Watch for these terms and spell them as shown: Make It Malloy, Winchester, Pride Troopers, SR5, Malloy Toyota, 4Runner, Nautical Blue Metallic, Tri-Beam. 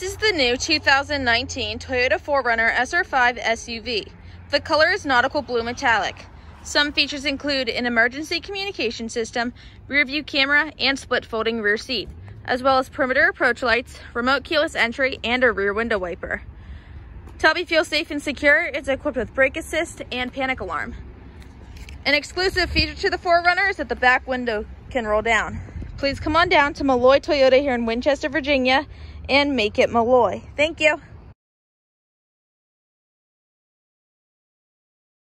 This is the new 2019 Toyota 4Runner SR5 SUV. The color is Nautical Blue Metallic. Some features include an emergency communication system, rear view camera, and split folding rear seat, as well as perimeter approach lights, remote keyless entry, and a rear window wiper. To help you feel safe and secure, it's equipped with brake assist and panic alarm. An exclusive feature to the 4Runner is that the back window can roll down. Please come on down to Malloy Toyota here in Winchester, Virginia, and make it Malloy. Thank you.